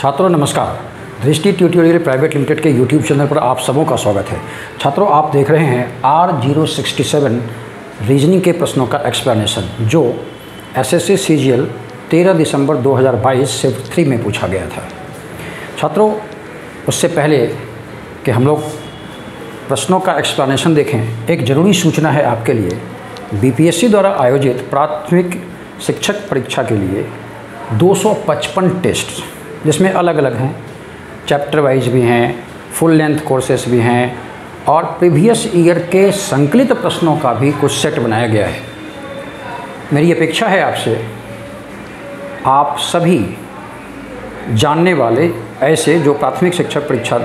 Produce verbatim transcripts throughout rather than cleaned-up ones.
छात्रों नमस्कार। Drishti tutorial private limited के यूट्यूब चैनल पर आप सबों का स्वागत है। छात्रों, आप देख रहे हैं R zero sixty seven reasoning के प्रश्नों का एक्सप्लेनेशन, जो एसएससी सीजीएल तेरह दिसंबर दो हज़ार बाईस शिफ्ट थ्री में पूछा गया था। छात्रों, उससे पहले कि हम लोग प्रश्नों का एक्सप्लेनेशन देखें, एक ज़रूरी सूचना है आपके लिए। बीपीएससी द्वारा आयोजित प्राथमिक शिक्षक परीक्षा के लिए दो सौ पचपन टेस्ट, जिसमें अलग अलग हैं, चैप्टर वाइज भी हैं, फुल लेंथ कोर्सेस भी हैं और प्रीवियस ईयर के संकलित प्रश्नों का भी कुछ सेट बनाया गया है। मेरी अपेक्षा है आपसे, आप सभी जानने वाले ऐसे जो प्राथमिक शिक्षक परीक्षा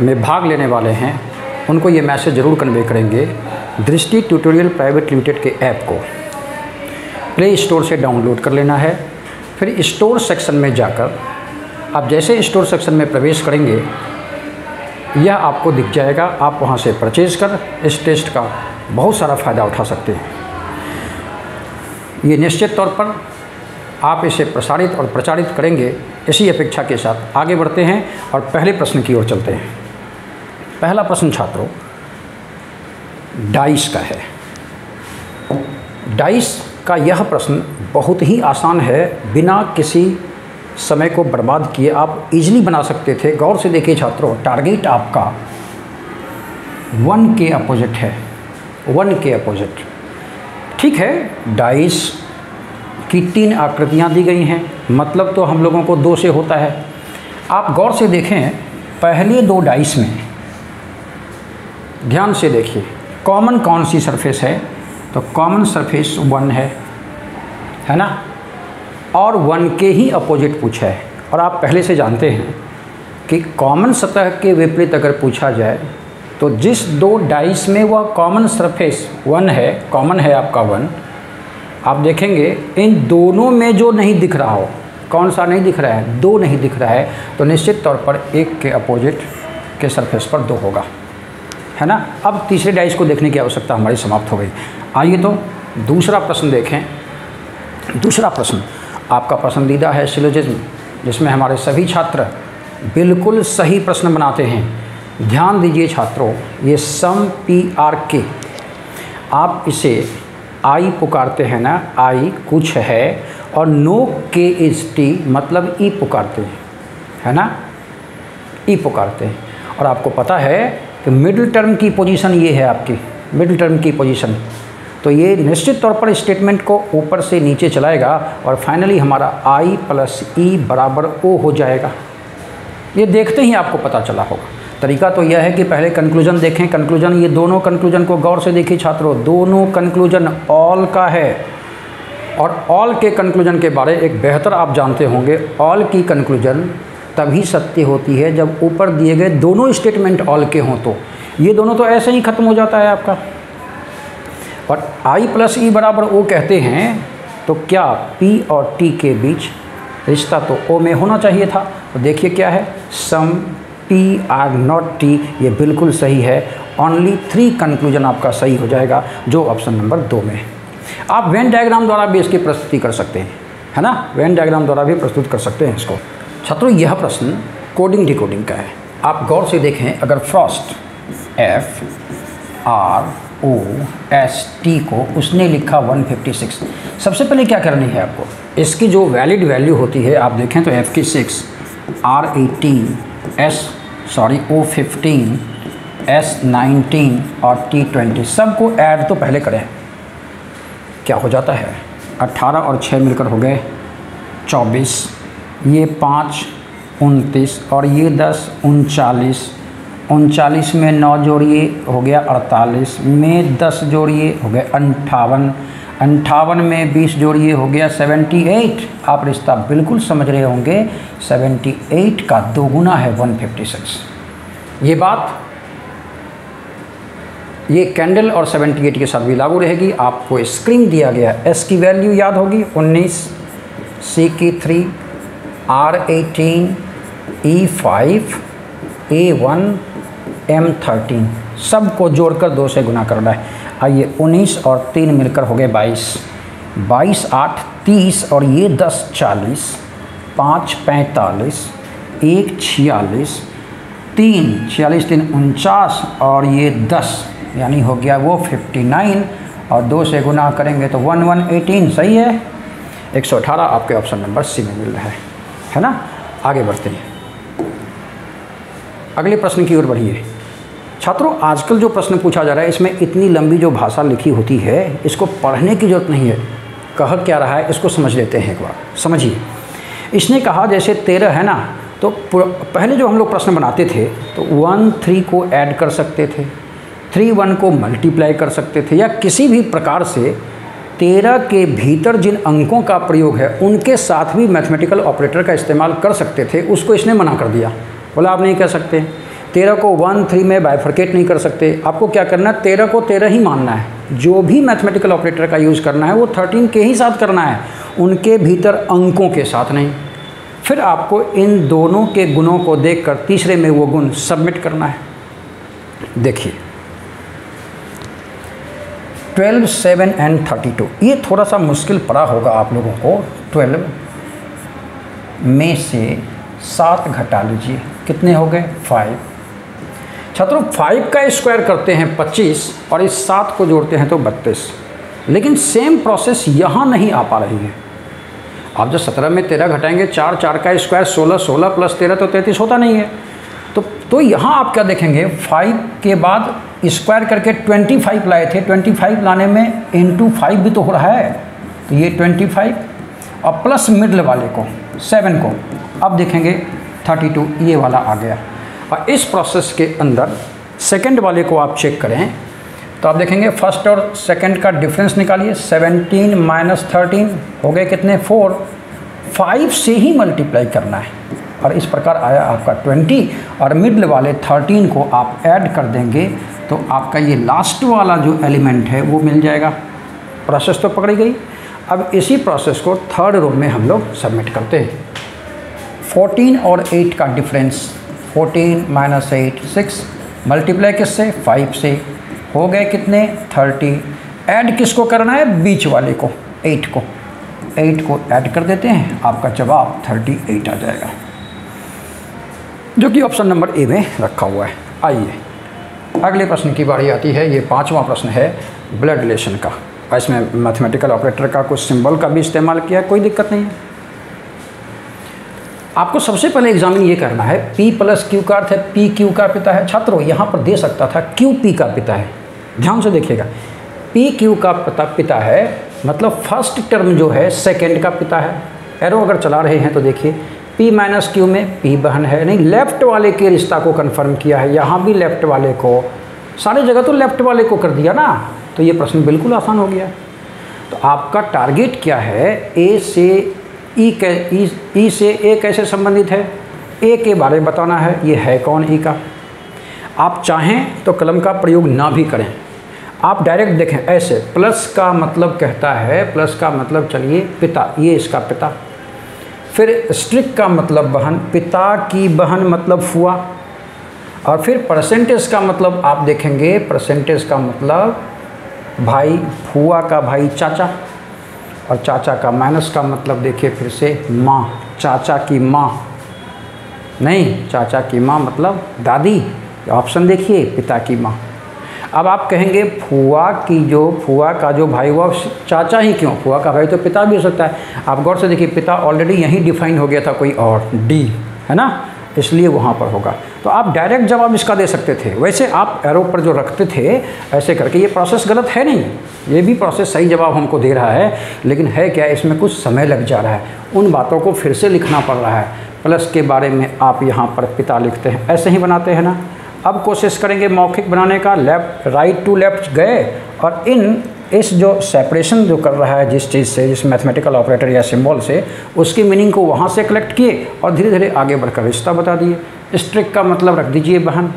में भाग लेने वाले हैं, उनको ये मैसेज ज़रूर कन्वे करेंगे। दृष्टि ट्यूटोरियल प्राइवेट लिमिटेड के ऐप को प्ले स्टोर से डाउनलोड कर लेना है। फिर स्टोर सेक्शन में जाकर आप जैसे स्टोर सेक्शन में प्रवेश करेंगे, यह आपको दिख जाएगा। आप वहाँ से परचेज़ कर इस टेस्ट का बहुत सारा फ़ायदा उठा सकते हैं। ये निश्चित तौर पर आप इसे प्रसारित और प्रचारित करेंगे। इसी अपेक्षा के साथ आगे बढ़ते हैं और पहले प्रश्न की ओर चलते हैं। पहला प्रश्न छात्रों डाइस का है। डाइस का यह प्रश्न बहुत ही आसान है, बिना किसी समय को बर्बाद किए आप इजीली बना सकते थे। गौर से देखिए छात्रों, टारगेट आपका वन के अपोजिट है, वन के अपोजिट। ठीक है, डाइस की तीन आकृतियाँ दी गई हैं, मतलब तो हम लोगों को दो से होता है। आप गौर से देखें, पहले दो डाइस में ध्यान से देखिए कॉमन कौन सी सरफेस है, तो कॉमन सरफेस वन है, है ना, और वन के ही अपोजिट पूछा है। और आप पहले से जानते हैं कि कॉमन सतह के विपरीत अगर पूछा जाए तो जिस दो डाइस में वह कॉमन सरफेस वन है, कॉमन है आपका वन, आप देखेंगे इन दोनों में जो नहीं दिख रहा हो, कौन सा नहीं दिख रहा है, दो नहीं दिख रहा है, तो निश्चित तौर पर एक के अपोजिट के सरफेस पर दो होगा, है ना। अब तीसरे डाइस को देखने की आवश्यकता हमारी समाप्त हो गई। आइए तो दूसरा प्रश्न देखें। दूसरा प्रश्न आपका पसंदीदा है सिलोजिज्म, जिसमें हमारे सभी छात्र बिल्कुल सही प्रश्न बनाते हैं। ध्यान दीजिए छात्रों, ये सम पी आर के, आप इसे आई पुकारते हैं ना, आई कुछ है, और नो के इज टी, मतलब ई पुकारते हैं, है ना, ई पुकारते हैं। और आपको पता है कि मिडिल टर्म की पोजीशन ये है आपकी, मिडिल टर्म की पोजीशन, तो ये निश्चित तौर पर स्टेटमेंट को ऊपर से नीचे चलाएगा और फाइनली हमारा आई प्लस ई बराबर ओ हो जाएगा। ये देखते ही आपको पता चला होगा। तरीका तो यह है कि पहले कंक्लूजन देखें। कंक्लूजन, ये दोनों कंक्लूजन को गौर से देखिए छात्रों, दोनों कंक्लूजन ऑल का है, और ऑल के कंक्लूजन के बारे एक बेहतर आप जानते होंगे। ऑल की कंक्लूजन तभी सत्य होती है जब ऊपर दिए गए दोनों स्टेटमेंट ऑल के हों, तो ये दोनों तो ऐसे ही ख़त्म हो जाता है आपका। और I प्लस ई बराबर ओ कहते हैं, तो क्या P और T के बीच रिश्ता तो O में होना चाहिए था। तो देखिए क्या है, some P are not T, ये बिल्कुल सही है। ओनली थ्री कंक्लूजन आपका सही हो जाएगा, जो ऑप्शन नंबर दो में है। आप वेन डायग्राम द्वारा भी इसकी प्रस्तुति कर सकते हैं, है ना, वेन डायग्राम द्वारा भी प्रस्तुत कर सकते हैं इसको। छात्रों, यह प्रश्न कोडिंग डिकोडिंग का है। आप गौर से देखें, अगर frost F R O S T को उसने लिखा एक सौ छप्पन, सबसे पहले क्या करनी है आपको, इसकी जो वैलिड वैल्यू होती है आप देखें तो एफ़ की six, R eighteen, S sorry O fifteen, S nineteen और टी ट्वेंटी, सबको ऐड तो पहले करें। क्या हो जाता है, अट्ठारह और छः मिलकर हो गए चौबीस, ये पाँच उनतीस और ये दस उनचालीस, उनचालीस में नौ जोड़िए हो गया अड़तालीस, में दस जोड़िए हो गया अंठावन, अंठावन में बीस जोड़िए हो गया अठहत्तर। आप रिश्ता बिल्कुल समझ रहे होंगे, अठहत्तर का दो गुना है एक सौ छप्पन। ये बात ये कैंडल और अठहत्तर के साथ भी लागू रहेगी। आपको स्क्रीन दिया गया, एस की वैल्यू याद होगी उन्नीस, सी की three, R eighteen, E five, A one, M thirteen, सबको जोड़कर दो से गुना करना है। आइए उन्नीस और तीन मिलकर हो गए बाईस, बाईस आठ तीस और ये दस चालीस, पाँच पैंतालीस, एक छियालीस, तीन छियालीस तीन उनचास और ये दस यानी हो गया वो उनसठ और दो से गुना करेंगे तो वन वन एटीन सही है। एक सौ अठारह आपके ऑप्शन नंबर सी में मिल रहा है, है ना। आगे बढ़ते हैं, अगले प्रश्न की ओर बढ़िए। छात्रों, आजकल जो प्रश्न पूछा जा रहा है इसमें इतनी लंबी जो भाषा लिखी होती है इसको पढ़ने की जरूरत नहीं है। कह क्या रहा है इसको समझ लेते हैं एक बार। समझिए, इसने कहा जैसे तेरह है ना, तो पहले जो हम लोग प्रश्न बनाते थे तो वन थ्री को ऐड कर सकते थे, थ्री वन को मल्टीप्लाई कर सकते थे, या किसी भी प्रकार से तेरह के भीतर जिन अंकों का प्रयोग है उनके साथ भी मैथमेटिकल ऑपरेटर का इस्तेमाल कर सकते थे। उसको इसने मना कर दिया, बोला आप नहीं कर सकते। तेरह को वन थ्री में बाइफर्केट नहीं कर सकते। आपको क्या करना है, तेरह को तेरह ही मानना है। जो भी मैथमेटिकल ऑपरेटर का यूज़ करना है वो थर्टीन के ही साथ करना है, उनके भीतर अंकों के साथ नहीं। फिर आपको इन दोनों के गुणों को देखकर तीसरे में वो गुण सबमिट करना है। देखिए twelve seven and thirty two ये थोड़ा सा मुश्किल पड़ा होगा आप लोगों को। ट्वेल्व में से सात घटा लीजिए, कितने हो गए फाइव। छात्रों फाइव का स्क्वायर करते हैं पच्चीस और इस सात को जोड़ते हैं तो बत्तीस, लेकिन सेम प्रोसेस यहाँ नहीं आ पा रही है। आप जब सत्रह में तेरह घटाएंगे, चार चार का स्क्वायर सोलह, सोलह प्लस तेरह तो तैंतीस होता नहीं है। तो तो यहाँ आप क्या देखेंगे, फाइव के बाद स्क्वायर करके ट्वेंटी फाइव लाए थे, ट्वेंटी फाइव लाने में इंटू फाइव भी तो हो रहा है, तो ये ट्वेंटी फाइव और प्लस मिडल वाले को सेवन को, अब देखेंगे थर्टी टू ये वाला आ गया। और इस प्रोसेस के अंदर सेकंड वाले को आप चेक करें तो आप देखेंगे फर्स्ट और सेकंड का डिफरेंस निकालिए, सेवनटीन माइनस थर्टीन हो गए कितने फोर। फाइव से ही मल्टीप्लाई करना है और इस प्रकार आया आपका ट्वेंटी और मिडल वाले थर्टीन को आप ऐड कर देंगे तो आपका ये लास्ट वाला जो एलिमेंट है वो मिल जाएगा। प्रोसेस तो पकड़ी गई। अब इसी प्रोसेस को थर्ड रो में हम लोग सबमिट करते हैं। फोर्टीन और एट का difference, fourteen minus eight six, multiply किससे फाइव से, हो गए कितने थर्टी। ऐड किसको करना है, बीच वाले को एट को, एट को ऐड कर देते हैं, आपका जवाब थर्टी एट आ जाएगा जो कि ऑप्शन नंबर ए में रखा हुआ है। आइए अगले प्रश्न की बारी आती है। ये पांचवा प्रश्न है ब्लड रिलेशन का, और इसमें मैथमेटिकल ऑपरेटर का कुछ सिंबल का भी इस्तेमाल किया है, कोई दिक्कत नहीं है। आपको सबसे पहले एग्जामिन ये करना है P प्लस क्यू का अर्थ है पी क्यू का पिता है। छात्रों यहाँ पर दे सकता था क्यू पी का पिता है, ध्यान से देखिएगा पी क्यू का पिता पिता है मतलब फर्स्ट टर्म जो है सेकेंड का पिता है। एरो अगर चला रहे हैं तो देखिए P माइनस क्यू में P बहन है, नहीं लेफ्ट वाले के रिश्ता को कन्फर्म किया है, यहाँ भी लेफ्ट वाले को, सारी जगह तो लेफ्ट वाले को कर दिया ना, तो ये प्रश्न बिल्कुल आसान हो गया। तो आपका टारगेट क्या है, A से E के E, E से A कैसे संबंधित है, A के बारे में बताना है। ये है कौन E का, आप चाहें तो कलम का प्रयोग ना भी करें, आप डायरेक्ट देखें ऐसे। प्लस का मतलब कहता है, प्लस का मतलब चलिए पिता, ये इसका पिता। फिर स्ट्रिक का मतलब बहन, पिता की बहन मतलब फुआ। और फिर परसेंटेज का मतलब आप देखेंगे, परसेंटेज का मतलब भाई, फुआ का भाई चाचा। और चाचा का माइनस का मतलब देखिए फिर से माँ, चाचा की माँ नहीं, चाचा की माँ मतलब दादी, ऑप्शन देखिए पिता की माँ। अब आप कहेंगे फुआ की जो, फुआ का जो भाई हुआ चाचा ही क्यों, फुआ का भाई तो पिता भी हो सकता है। आप गौर से देखिए पिता ऑलरेडी यहीं डिफाइन हो गया था कोई और डी है ना, इसलिए वहाँ पर होगा। तो आप डायरेक्ट जवाब इसका दे सकते थे, वैसे आप एरो पर जो रखते थे ऐसे करके। ये प्रोसेस गलत है नहीं, ये भी प्रोसेस सही जवाब हमको दे रहा है, लेकिन है क्या इसमें कुछ समय लग जा रहा है, उन बातों को फिर से लिखना पड़ रहा है। प्लस के बारे में आप यहाँ पर पिता लिखते हैं, ऐसे ही बनाते हैं ना। अब कोशिश करेंगे मौखिक बनाने का, लेफ्ट राइट टू लेफ्ट गए और इन इस जो सेपरेशन जो कर रहा है जिस चीज़ से, जिस मैथमेटिकल ऑपरेटर या सिंबल से, उसकी मीनिंग को वहाँ से कलेक्ट किए और धीरे धीरे आगे बढ़कर रिश्ता बता दिए। स्ट्रिक का मतलब रख दीजिए बहन,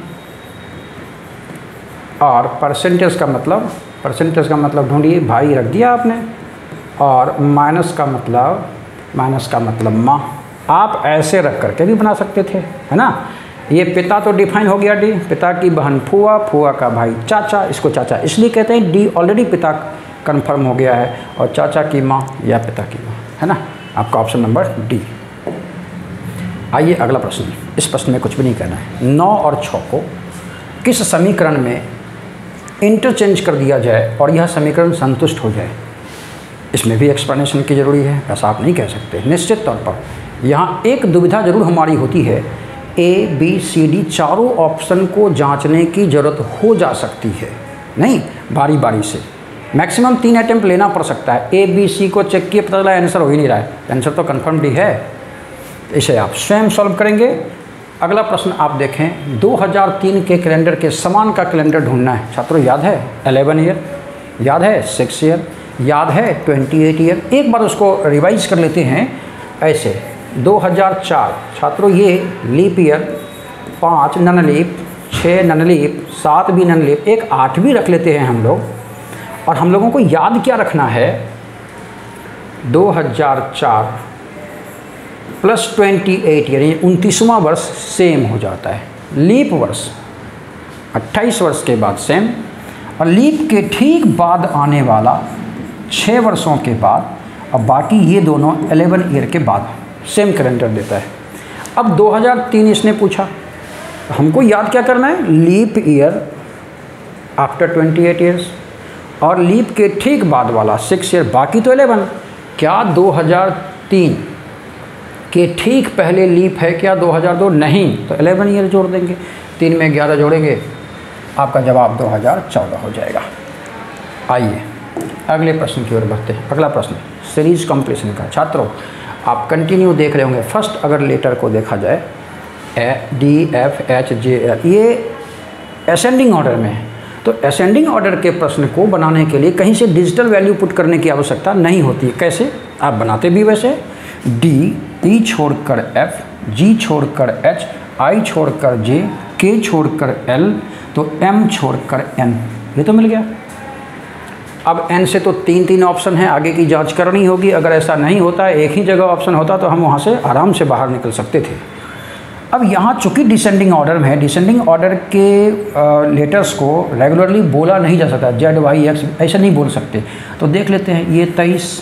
और परसेंटेज का मतलब, परसेंटेज का मतलब ढूंढिए भाई रख दिया आपने, और माइनस का मतलब, माइनस का मतलब माँ। आप ऐसे रख कर के भी बना सकते थे, है ना। ये पिता तो डिफाइन हो गया डी, पिता की बहन फुआ, फुआ का भाई चाचा, इसको चाचा इसलिए कहते हैं, डी ऑलरेडी पिता कन्फर्म हो गया है, और चाचा की माँ या पिता की माँ, है ना। आपका ऑप्शन नंबर डी। आइए अगला प्रश्न। इस प्रश्न में कुछ भी नहीं करना है। नौ और छः को किस समीकरण में इंटरचेंज कर दिया जाए और यह समीकरण संतुष्ट हो जाए, इसमें भी एक्सप्लेनेशन की ज़रूरी है। ऐसा आप नहीं कह सकते। निश्चित तौर पर यहाँ एक दुविधा ज़रूर हमारी होती है, ए बी सी डी चारों ऑप्शन को जांचने की ज़रूरत हो जा सकती है, नहीं बारी बारी से। मैक्सिमम तीन अटैम्प्ट लेना पड़ सकता है। ए बी सी को चेक किए, पता चला आंसर हो ही नहीं रहा है, आंसर तो कन्फर्म भी है, इसे आप स्वयं सॉल्व करेंगे। अगला प्रश्न आप देखें, दो हज़ार तीन के कैलेंडर के समान का कैलेंडर ढूंढना है। छात्रों याद है इलेवन ईयर, याद है सिक्स ईयर, याद है ट्वेंटी एट ईयर। एक बार उसको रिवाइज कर लेते हैं। ऐसे दो हज़ार चार छात्रों ये लीप ईयर, पाँच ननलीप, छः ननलीप, सात भी ननलीप, एक आठ भी रख लेते हैं हम लोग। और हम लोगों को याद क्या रखना है, दो हज़ार चार प्लस ट्वेंटी एट यानी उनतीसवां वर्ष सेम हो जाता है। लीप वर्ष अट्ठाईस वर्ष के बाद सेम, और लीप के ठीक बाद आने वाला छः वर्षों के बाद, और बाकी ये दोनों इलेवन ईयर के बाद सेम कैलेंडर देता है। अब दो हज़ार तीन इसने पूछा, हमको याद क्या करना है, leap year after twenty eight years और लीप के ठीक बाद वाला सिक्स ईयर, बाकी तो इलेवन। क्या दो हज़ार तीन कि ठीक पहले लीप है क्या दो हज़ार दो? नहीं, तो इलेवन ईयर जोड़ देंगे, तीन में ग्यारह जोड़ेंगे, आपका जवाब दो हज़ार चौदह हो जाएगा। आइए अगले प्रश्न की ओर बढ़ते हैं। अगला प्रश्न सीरीज कंप्लीशन का। छात्रों आप कंटिन्यू देख रहे होंगे। फर्स्ट अगर लेटर को देखा जाए, A D F H J L, ये असेंडिंग ऑर्डर में है, तो असेंडिंग ऑर्डर के प्रश्न को बनाने के लिए कहीं से डिजिटल वैल्यू पुट करने की आवश्यकता नहीं होती। कैसे आप बनाते भी वैसे, डी ई छोड़कर एफ, जी छोड़कर एच, आई छोड़कर जे, के छोड़कर एल, तो एम छोड़कर एन, ये तो मिल गया। अब एन से तो तीन तीन ऑप्शन हैं, आगे की जांच करनी होगी। अगर ऐसा नहीं होता, एक ही जगह ऑप्शन होता तो हम वहाँ से आराम से बाहर निकल सकते थे। अब यहाँ चूँकि डिसेंडिंग ऑर्डर में है, डिसेंडिंग ऑर्डर के लेटर्स को रेगुलरली बोला नहीं जा सकता, जेड वाई एक्स ऐसा नहीं बोल सकते। तो देख लेते हैं, ये तेईस,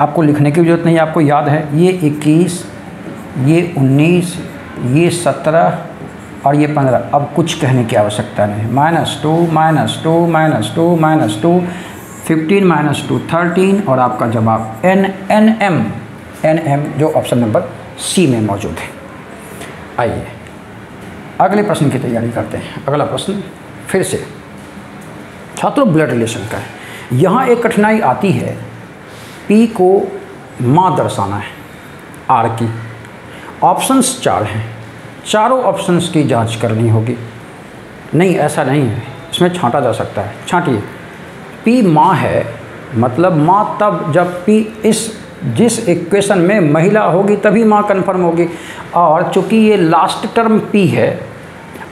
आपको लिखने की ज़रूरत नहीं, आपको याद है। ये इक्कीस, ये उन्नीस, ये सत्रह और ये पंद्रह। अब कुछ कहने की आवश्यकता नहीं। Minus two, minus two, minus two, minus two, fifteen minus two thirteen, और आपका जवाब N N M N M जो ऑप्शन नंबर सी में मौजूद है। आइए अगले प्रश्न की तैयारी करते हैं। अगला प्रश्न फिर से छात्रों ब्लड रिलेशन का है। यहाँ एक कठिनाई आती है, पी को माँ दर्शाना है आर की। ऑप्शंस चार हैं, चारों ऑप्शंस की जांच करनी होगी। नहीं ऐसा नहीं है, इसमें छांटा जा सकता है। छांटिए, पी माँ है मतलब माँ तब जब पी इस जिस इक्वेशन में महिला होगी तभी माँ कन्फर्म होगी। और चूँकि ये लास्ट टर्म पी है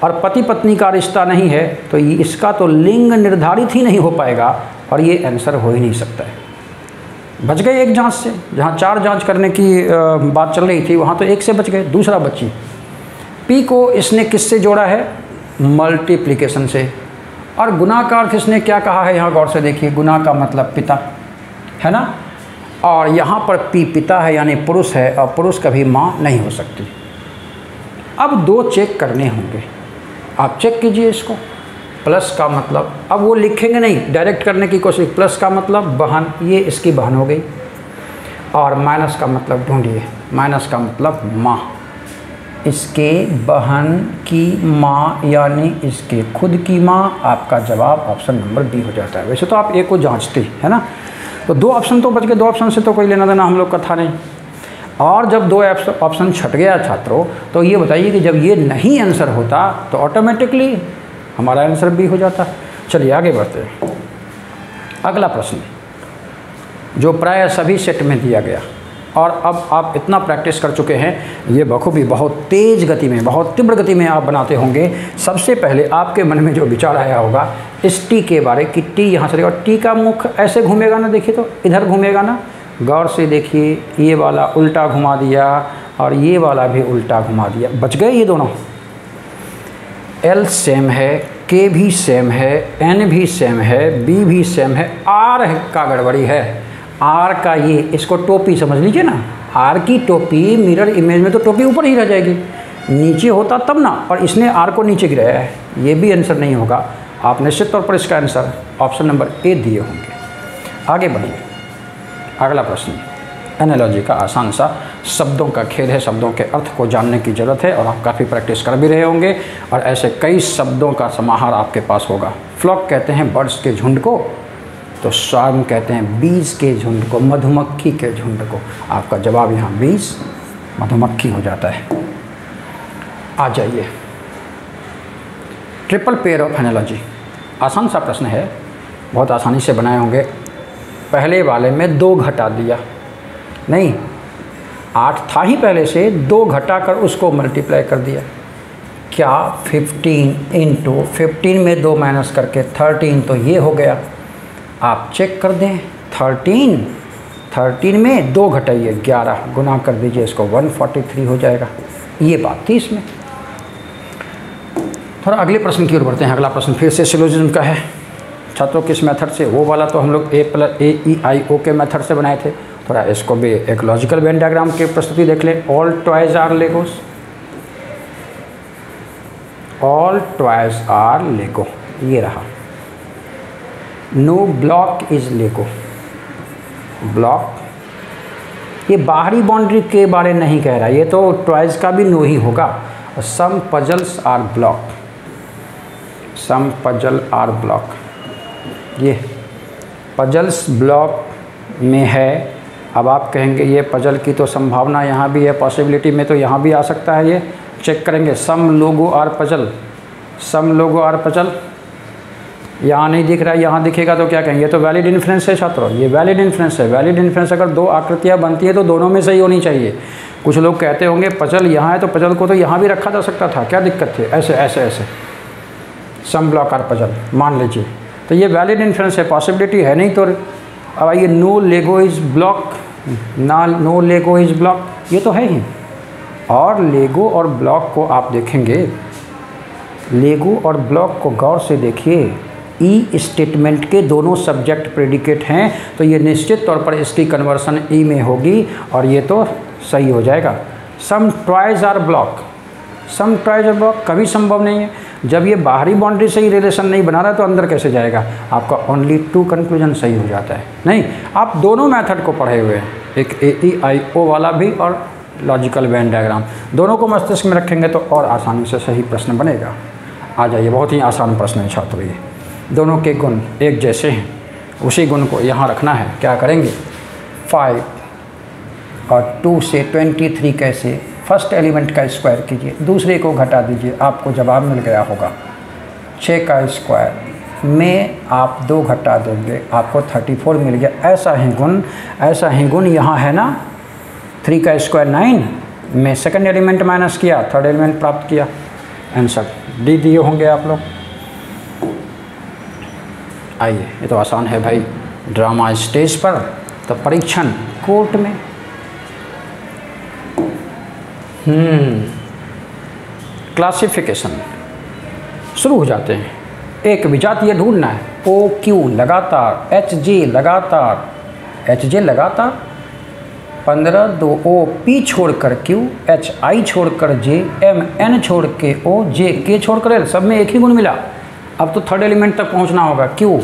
और पति पत्नी का रिश्ता नहीं है, तो इसका तो लिंग निर्धारित ही नहीं हो पाएगा और ये आंसर हो ही नहीं सकता है। बच गए एक जांच से। जहाँ चार जांच करने की बात चल रही थी वहाँ तो एक से बच गए। दूसरा बची, पी को इसने किससे जोड़ा है, मल्टीप्लिकेशन से। और गुना का अर्थ इसने क्या कहा है, यहाँ गौर से देखिए, गुना का मतलब पिता है ना, और यहाँ पर पी पिता है यानी पुरुष है, और पुरुष कभी माँ नहीं हो सकती। अब दो चेक करने होंगे, आप चेक कीजिए इसको। प्लस का मतलब, अब वो लिखेंगे नहीं, डायरेक्ट करने की कोशिश। प्लस का मतलब बहन, ये इसकी बहन हो गई। और माइनस का मतलब ढूंढिए, माइनस का मतलब माँ, इसके बहन की माँ यानी इसके खुद की माँ। आपका जवाब ऑप्शन नंबर बी हो जाता है। वैसे तो आप ए को जांचते है ना, तो दो ऑप्शन तो बच गए, दो ऑप्शन से तो कोई लेना देना हम लोग का था नहीं। और जब दो ऑप्शन छट गया छात्रों, तो ये बताइए कि जब ये नहीं आंसर होता तो ऑटोमेटिकली हमारा आंसर भी हो जाता। चलिए आगे बढ़ते हैं। अगला प्रश्न जो प्राय सभी सेट में दिया गया, और अब आप इतना प्रैक्टिस कर चुके हैं, ये बखूबी बहुत तेज़ गति में, बहुत तीव्र गति में आप बनाते होंगे। सबसे पहले आपके मन में जो विचार आया होगा इस टी के बारे, कि टी यहाँ से और टी का मुख ऐसे घूमेगा ना, देखिए तो इधर घूमेगा ना, गौर से देखिए, ये वाला उल्टा घुमा दिया और ये वाला भी उल्टा घुमा दिया, बच गए ये दोनों। एल सेम है, के भी सेम है, एन भी सेम है, बी भी सेम है, आर का गड़बड़ी है। आर का ये, इसको टोपी समझ लीजिए ना, आर की टोपी मिरर इमेज में तो टोपी ऊपर ही रह जाएगी, नीचे होता तब ना, और इसने आर को नीचे गिराया है, ये भी आंसर नहीं होगा। आप निश्चित तौर पर इसका आंसर ऑप्शन नंबर ए दिए होंगे। आगे बढ़िए, अगला प्रश्न एनालॉजी का आसान सा शब्दों का खेल है, शब्दों के अर्थ को जानने की ज़रूरत है और आप काफ़ी प्रैक्टिस कर भी रहे होंगे और ऐसे कई शब्दों का समाहार आपके पास होगा। फ्लॉक कहते हैं बर्ड्स के झुंड को, तो शार्म कहते हैं बीज के झुंड को, मधुमक्खी के झुंड को। आपका जवाब यहाँ बीज मधुमक्खी हो जाता है। आ जाइए ट्रिपल पेयर ऑफ एनालॉजी, आसान सा प्रश्न है, बहुत आसानी से बनाए होंगे। पहले वाले में दो घटा दिया, नहीं आठ था ही पहले से, दो घटा कर उसको मल्टीप्लाई कर दिया। क्या फिफ्टीन इंटू फिफ्टीन में दो माइनस करके थर्टीन, तो ये हो गया। आप चेक कर दें थर्टीन, थर्टीन में दो घटाइए ग्यारह, गुना कर दीजिए इसको एक सौ तैंतालीस हो जाएगा। ये बात थी इसमें। थोड़ा अगले प्रश्न की ओर बढ़ते हैं। अगला प्रश्न फिर से सिलोजिज्म का है। छात्रों किस मेथड से? वो वाला तो हम लोग ए प्लस ए ई आई ओ के मेथड से बनाए थे। थोड़ा इसको भी एक लॉजिकल वेन डायग्राम की प्रस्तुति देख लें। All toys are legos, all toys are लेगो, ये रहा। No block is Lego, block ये बाहरी बाउंड्री के बारे नहीं कह रहा, ये तो टॉयज का भी नो ही होगा। Some puzzles are block, some puzzle are block, ये पजल्स ब्लॉक में है। अब आप कहेंगे ये पजल की तो संभावना यहाँ भी है, पॉसिबिलिटी में तो यहाँ भी आ सकता है। ये चेक करेंगे some logo are puzzle, some logo are puzzle, यहाँ नहीं दिख रहा है, यहाँ दिखेगा तो क्या कहेंगे? ये तो वैलिड इन्फ्रेंस है छात्रों, ये वैलिड इन्फ्रेंस है। वैलिड इन्फ्रेंस अगर दो आकृतियाँ बनती है तो दोनों में सही होनी चाहिए। कुछ लोग कहते होंगे पजल यहाँ है तो पजल को तो यहाँ भी रखा जा सकता था, क्या दिक्कत थी? ऐसे ऐसे ऐसे सम ब्लॉक आर पजल मान लीजिए, तो ये वैलिड इन्फ्रेंस है, पॉसिबिलिटी है। नहीं तो अब आइए नो लेगो इज ब्लॉक, ना नो लेगो इज ब्लॉक ये तो है ही। और लेगो और ब्लॉक को आप देखेंगे, लेगो और ब्लॉक को गौर से देखिए। ई स्टेटमेंट के दोनों सब्जेक्ट प्रेडिकेट हैं, तो ये निश्चित तौर पर इसकी कन्वर्सन ई में होगी और ये तो सही हो जाएगा। Some toys are block, some toys are block कभी संभव नहीं है। जब ये बाहरी बाउंड्री से ही रिलेशन नहीं बना रहा तो अंदर कैसे जाएगा? आपका ओनली टू कंक्लूजन सही हो जाता है। नहीं, आप दोनों मेथड को पढ़े हुए हैं, एक ए ई आई ओ वाला भी और लॉजिकल वेन डायग्राम, दोनों को मस्तिष्क में रखेंगे तो और आसानी से सही प्रश्न बनेगा। आ जाइए, बहुत ही आसान प्रश्न है छात्रों ये। दोनों के गुण एक जैसे हैं, उसी गुण को यहाँ रखना है। क्या करेंगे? फाइव और टू से ट्वेंटी थ्री कैसे? फर्स्ट एलिमेंट का स्क्वायर कीजिए, दूसरे को घटा दीजिए, आपको जवाब मिल गया होगा। छः का स्क्वायर में आप दो घटा दोगे, आपको थर्टी फोर मिल गया। ऐसा ही गुण, ऐसा ही गुण यहाँ है ना। थ्री का स्क्वायर नाइन में सेकंड एलिमेंट माइनस किया, थर्ड एलिमेंट प्राप्त किया। आंसर डी दिए होंगे आप लोग। आइए, ये तो आसान है भाई। ड्रामा स्टेज पर तो परीक्षण कोर्ट में। हम्म क्लासिफिकेशन शुरू हो जाते हैं। एक विजातीय ढूंढना है, ओ क्यू लगातार, एच जे लगातार, एच जे लगातार पंद्रह, दो ओ पी छोड़ कर क्यू, एच आई छोड़ कर जे, एम एन छोड़ के ओ, जे के छोड़ कर एल, सब में एक ही गुण मिला। अब तो थर्ड एलिमेंट तक पहुंचना होगा। क्यू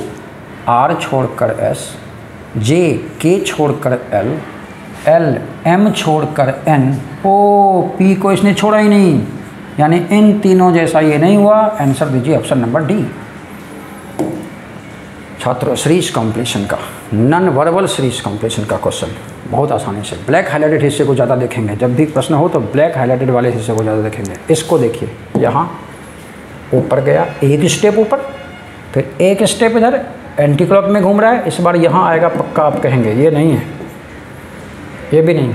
आर छोड़ कर एस, जे के छोड़ कर एल, एल एम छोड़ कर एन, ओ पी को इसने छोड़ा ही नहीं, यानी इन तीनों जैसा ये नहीं हुआ। आंसर दीजिए ऑप्शन नंबर डी। छात्रों सीरीज कंप्लीशन का, नॉन वर्बल सीरीज कंप्लीशन का क्वेश्चन बहुत आसानी से। ब्लैक हाईलाइटेड हिस्से को ज़्यादा देखेंगे, जब भी प्रश्न हो तो ब्लैक हाईलाइटेड वाले हिस्से को ज़्यादा देखेंगे। इसको देखिए, यहाँ ऊपर गया एक स्टेप ऊपर, फिर एक स्टेप इधर एंटी क्लॉक में घूम रहा है। इस बार यहाँ आएगा पक्का, आप कहेंगे ये नहीं है, ये भी नहीं,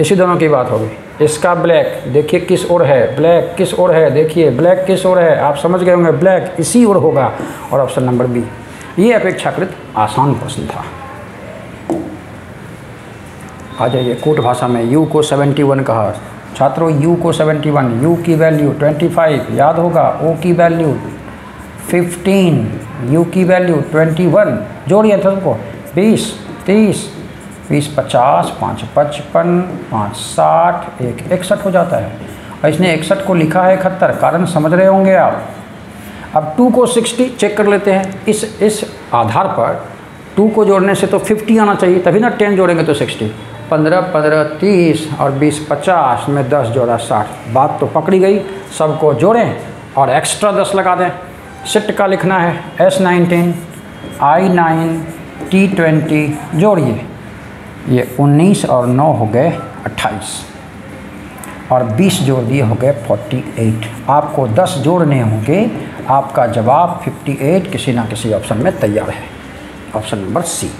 इसी दोनों की बात होगी। इसका ब्लैक देखिए किस ओर है, ब्लैक किस ओर है, देखिए ब्लैक किस ओर है, आप समझ गए होंगे ब्लैक इसी ओर होगा। और ऑप्शन नंबर बी। ये अपेक्षाकृत आसान प्रश्न था। आ जाइए कूट भाषा में। यू को इकहत्तर कहा छात्रों, यू को इकहत्तर, यू की वैल्यू पच्चीस याद होगा, ओ की वैल्यू पंद्रह, यू की वैल्यू इक्कीस, जोड़िए सबको बीस, तीस, बीस पचास, पाँच पचपन, पाँच साठ, एक इकसठ हो जाता है। और इसने इकसठ को लिखा है इकहत्तर, कारण समझ रहे होंगे आप। अब टू को सिक्सटी चेक कर लेते हैं। इस इस आधार पर टू को जोड़ने से तो फिफ्टी आना चाहिए, तभी ना टेन जोड़ेंगे तो सिक्सटी। पंद्रह पंद्रह तीस और बीस पचास में दस जोड़ा साठ। बात तो पकड़ी गई। सबको जोड़ें और एक्स्ट्रा दस लगा दें। शिफ्ट का लिखना है S nineteen I nine T twenty जोड़िए, ये उन्नीस और नौ हो गए अट्ठाईस और बीस जोड़ दिए हो गए अड़तालीस। आपको दस जोड़ने होंगे। आपका जवाब अट्ठावन किसी ना किसी ऑप्शन में तैयार है, ऑप्शन नंबर सी।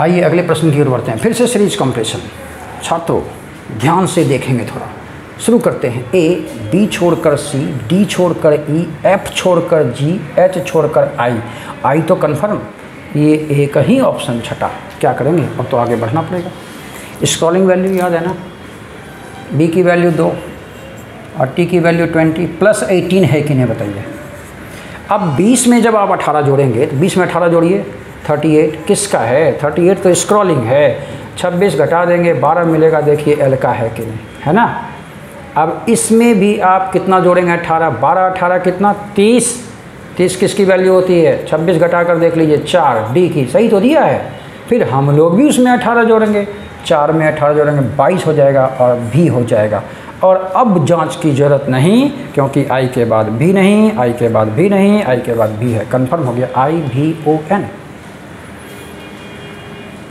आइए अगले प्रश्न की ओर बढ़ते हैं। फिर से सीरीज कंप्रेशन। छात्रों ध्यान से देखेंगे थोड़ा। शुरू करते हैं। ए, बी छोड़कर सी, डी छोड़कर ई, एफ छोड़कर जी, एच छोड़कर आई। आई तो कन्फर्म, ये एक ही ऑप्शन छटा। क्या करेंगे अब तो आगे बढ़ना पड़ेगा। स्क्रॉलिंग वैल्यू याद है ना, बी की वैल्यू दो और टी की वैल्यू ट्वेंटी प्लस एटीन है कि नहीं बताइए। अब बीस में जब आप अठारह जोड़ेंगे तो बीस में अठारह जोड़िए। अड़तीस किसका है? अड़तीस तो स्क्रॉलिंग है। छब्बीस घटा देंगे बारह मिलेगा, देखिए एल का है कि नहीं, है ना। अब इसमें भी आप कितना जोड़ेंगे? अठारह, बारह, अठारह कितना? तीस। तीस किसकी वैल्यू होती है? छब्बीस घटा कर देख लीजिए, चार, डी की। सही तो दिया है। फिर हम लोग भी उसमें अठारह जोड़ेंगे, चार में अठारह जोड़ेंगे बाईस हो जाएगा और भी हो जाएगा। और अब जांच की ज़रूरत नहीं, क्योंकि आई के बाद भी नहीं, आई के बाद भी नहीं, आई के बाद भी है। कन्फर्म हो गया, आई भी ओ एन।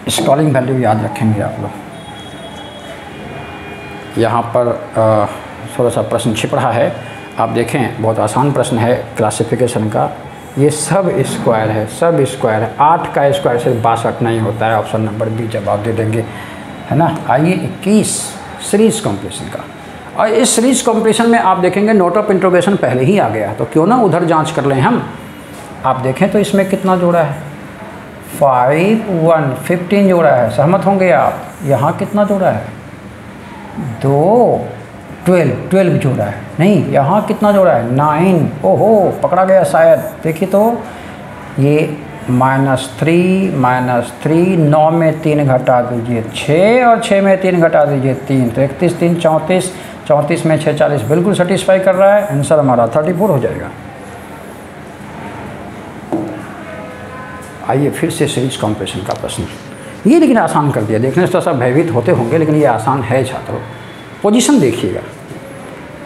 स्क्रॉलिंग वैल्यू याद रखेंगे आप लोग। यहाँ पर थोड़ा सा प्रश्न छिप रहा है, आप देखें। बहुत आसान प्रश्न है क्लासिफिकेशन का। ये सब स्क्वायर है, सब स्क्वायर है। आठ का स्क्वायर सिर्फ बासठ नहीं होता है। ऑप्शन नंबर बी जवाब दे देंगे, है ना। आइए इक्कीस सीरीज कंप्लीशन का। और इस सीरीज कंप्लीशन में आप देखेंगे नोट ऑफ इंट्रोगेशन पहले ही आ गया, तो क्यों ना उधर जांच कर लें हम। आप देखें तो इसमें कितना जोड़ा है? फाइव वन फिफ्टीन जोड़ा है, सहमत होंगे आप। यहाँ कितना जोड़ा है? दो ट्वेल्व, ट्वेल्व जोड़ा है। नहीं, यहाँ कितना जोड़ा है? नाइन। ओहो, पकड़ा गया शायद। देखिए तो ये माइनस थ्री, माइनस थ्री, नौ में तीन घटा दीजिए छः, और छः में तीन घटा दीजिए तीन, तो इकतीस तीन चौंतीस, चौंतीस में छः चालीस। बिल्कुल सेटिस्फाई कर रहा है। आंसर हमारा थर्टी फोर हो जाएगा। आइए फिर से सीरीज कंपैरिजन का प्रश्न। ये लेकिन आसान कर दिया, देखने से थोड़ा सा भयभीत होते होंगे, लेकिन ये आसान है छात्रों। पोजीशन देखिएगा।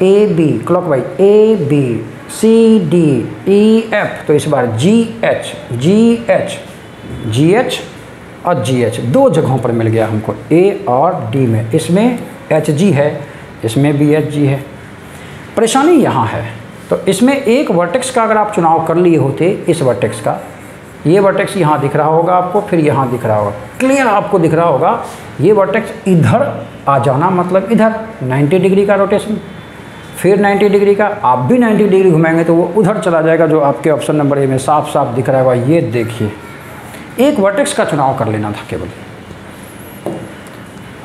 A B clockwise, A B, C D, E F, तो इस बार G H, G H, G H और जी एच दो जगहों पर मिल गया हमको, ए और डी में। इसमें एच जी है, इसमें बी एच जी है। परेशानी यहाँ है, तो इसमें एक वर्टेक्स का अगर आप चुनाव कर लिए होते, इस वर्टेक्स का, ये वर्टेक्स यहाँ दिख रहा होगा आपको, फिर यहाँ दिख रहा होगा, क्लियर आपको दिख रहा होगा। ये वर्टेक्स इधर आ जाना मतलब इधर नब्बे डिग्री का रोटेशन, फिर नब्बे डिग्री का। आप भी नब्बे डिग्री घुमाएंगे तो वो उधर चला जाएगा, जो आपके ऑप्शन नंबर ए में साफ साफ दिख रहा होगा। ये देखिए, एक वर्टेक्स का चुनाव कर लेना था केवल।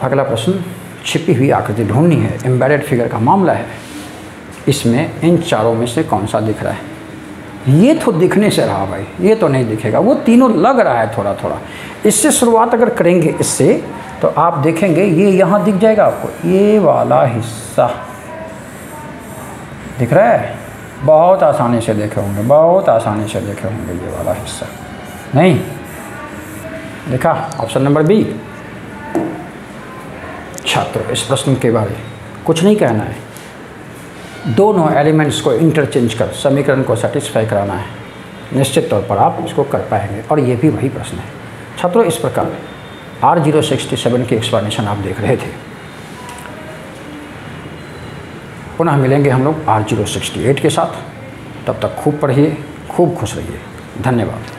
अगला प्रश्न, छिपी हुई आकृति ढूंढनी है। एम्बेडेड फिगर का मामला है। इसमें इन चारों में से कौन सा दिख रहा है? ये तो दिखने से रहा भाई, ये तो नहीं दिखेगा। वो तीनों लग रहा है थोड़ा थोड़ा। इससे शुरुआत अगर करेंगे इससे, तो आप देखेंगे ये यहाँ दिख जाएगा आपको, ये वाला हिस्सा दिख रहा है। बहुत आसानी से देखे होंगे, बहुत आसानी से देखे होंगे ये वाला हिस्सा। नहीं देखा? Option number B. छात्रों इस प्रश्न के बारे में कुछ नहीं कहना है। दोनों एलिमेंट्स को इंटरचेंज कर समीकरण को सेटिस्फाई कराना है। निश्चित तौर पर आप इसको कर पाएंगे। और ये भी वही प्रश्न है छात्रों। इस प्रकार आर ज़ीरो सिक्स सेवन की एक्सप्लेनेशन आप देख रहे थे। पुनः मिलेंगे हम लोग आर ज़ीरो सिक्स एट के साथ। तब तक खूब पढ़िए, खूब खुश रहिए। धन्यवाद।